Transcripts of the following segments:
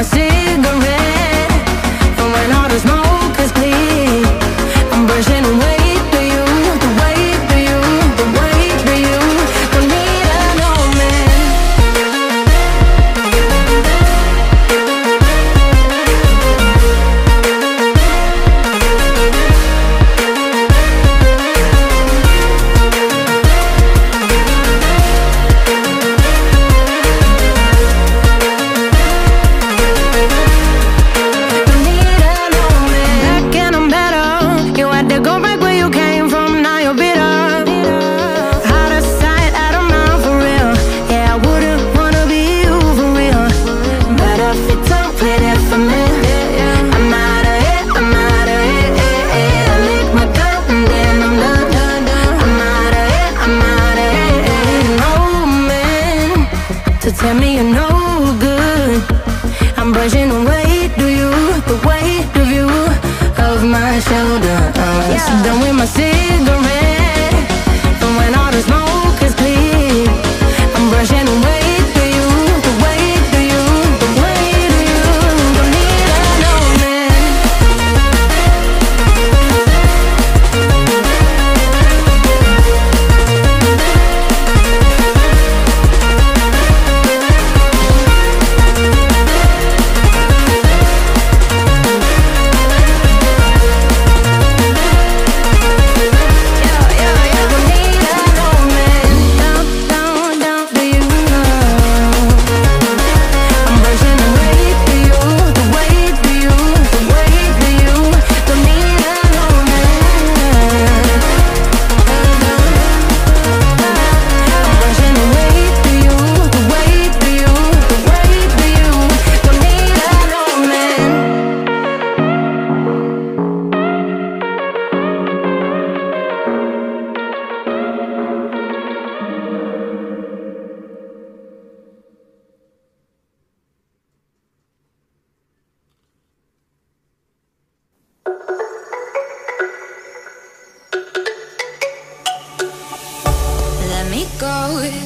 my cigarette, for when all the smoke is clear, I'm brushing away. Tell me you're no good, I'm brushing away, do you, the weight of you, of my shoulders, yeah. Done with my cigarette, and when all the smoke is clear, I'm brushing away.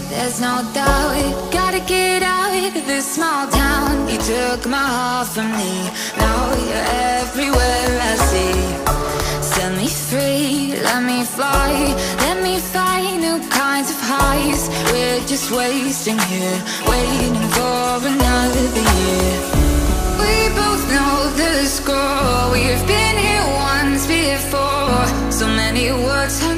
There's no doubt, gotta get out of this small town. You took my heart from me, now you're everywhere I see. Set me free, let me fly, let me find new kinds of highs. We're just wasting here, waiting for another year. We both know the score, we've been here once before. So many words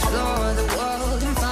Explore the world and